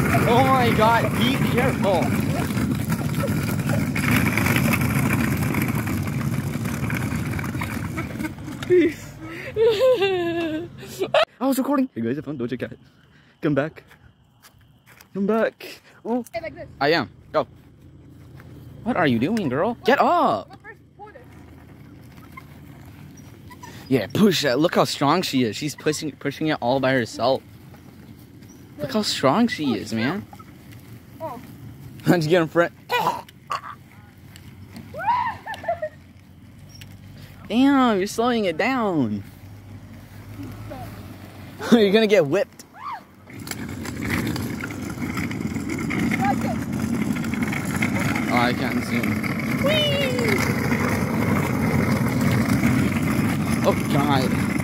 Oh my God, be careful. Peace. I was recording. Hey guys, I found Doja Cat. Come back. Come back. Oh. Stay like this. I am. Go. What are you doing, girl? What? Get up. Yeah, push that. Look how strong she is. She's pushing it all by herself. Look how strong she is, man. Oh. Let's get in front. Damn, you're slowing it down. You're gonna get whipped. Oh, I can't zoom. Oh, God.